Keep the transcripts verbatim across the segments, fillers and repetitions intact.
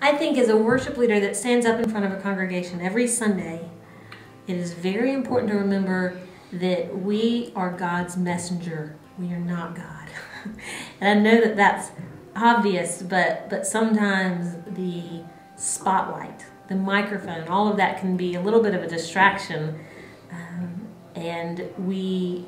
I think as a worship leader that stands up in front of a congregation every Sunday, it is very important to remember that we are God's messenger. We are not God. And I know that that's obvious, but, but sometimes the spotlight, the microphone, all of that can be a little bit of a distraction. Um, and we,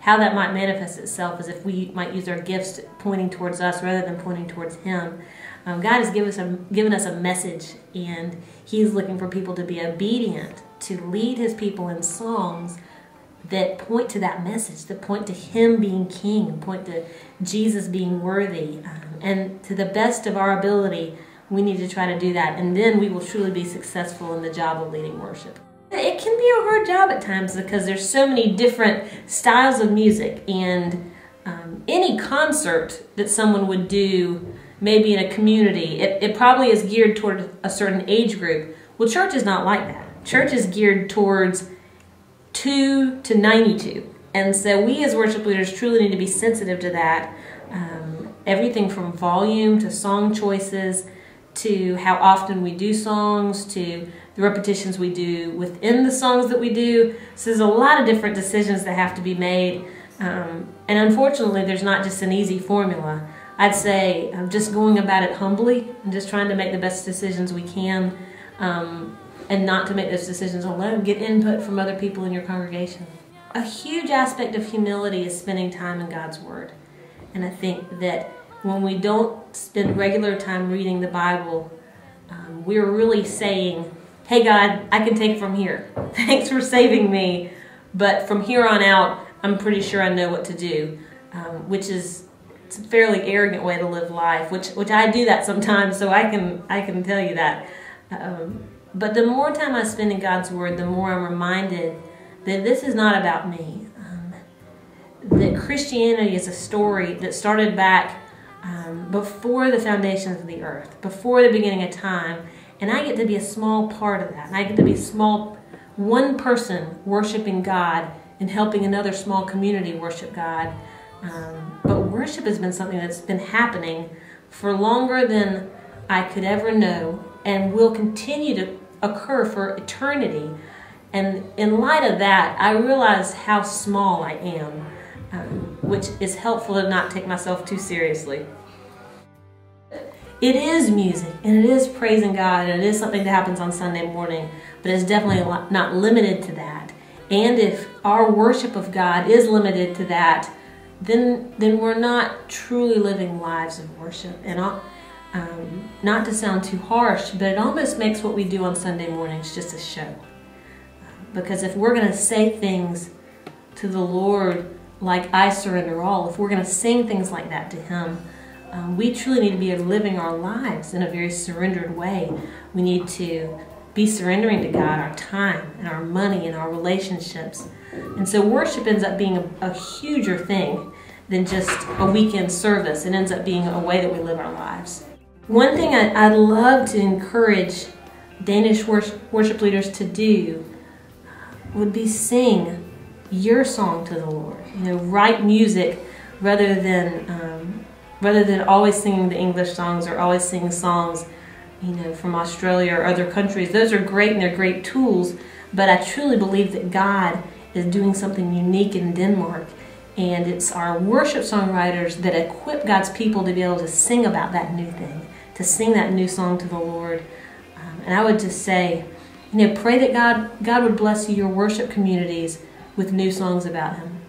how that might manifest itself is if we might use our gifts pointing towards us rather than pointing towards Him. Um, God has given us, a, given us a message, and He's looking for people to be obedient, to lead His people in songs that point to that message, that point to Him being King, point to Jesus being worthy. Um, and to the best of our ability, we need to try to do that, and then we will truly be successful in the job of leading worship. It can be a hard job at times because there's so many different styles of music, and um, any concert that someone would do, maybe in a community, it, it probably is geared toward a certain age group. Well, church is not like that. Church is geared towards two to ninety-two. And so we as worship leaders truly need to be sensitive to that. Um, everything from volume to song choices to how often we do songs to the repetitions we do within the songs that we do. So there's a lot of different decisions that have to be made. Um, and unfortunately, there's not just an easy formula. I'd say um, just going about it humbly and just trying to make the best decisions we can, um, and not to make those decisions alone. Get input from other people in your congregation. A huge aspect of humility is spending time in God's Word. And I think that when we don't spend regular time reading the Bible, um, we're really saying, hey God, I can take it from here. Thanks for saving me, but from here on out, I'm pretty sure I know what to do, um, which is it's a fairly arrogant way to live life, which which I do that sometimes, so I can, I can tell you that. Um, But the more time I spend in God's Word, the more I'm reminded that this is not about me. Um, that Christianity is a story that started back um, before the foundations of the earth, before the beginning of time, and I get to be a small part of that. And I get to be a small, one person worshiping God and helping another small community worship God. Um, but worship has been something that's been happening for longer than I could ever know, and will continue to occur for eternity. And in light of that, I realize how small I am, um, which is helpful to not take myself too seriously. It is music, and it is praising God, and it is something that happens on Sunday morning, but it's definitely not limited to that. And if our worship of God is limited to that, then, then we're not truly living lives of worship. And I'll, Um, not to sound too harsh, but it almost makes what we do on Sunday mornings just a show. Because if we're going to say things to the Lord like I surrender all, if we're going to sing things like that to Him, um, we truly need to be living our lives in a very surrendered way. We need to be surrendering to God our time and our money and our relationships. And so worship ends up being a, a huger thing than just a weekend service. It ends up being a way that we live our lives. One thing I, I love to encourage Danish worship, worship leaders to do would be sing your song to the Lord. You know, write music rather than um, rather than always singing the English songs or always singing songs, you know, from Australia or other countries. Those are great and they're great tools, but I truly believe that God is doing something unique in Denmark. And it's our worship songwriters that equip God's people to be able to sing about that new thing, to sing that new song to the Lord. Um, and I would just say, you know, pray that God, God would bless your worship communities with new songs about Him.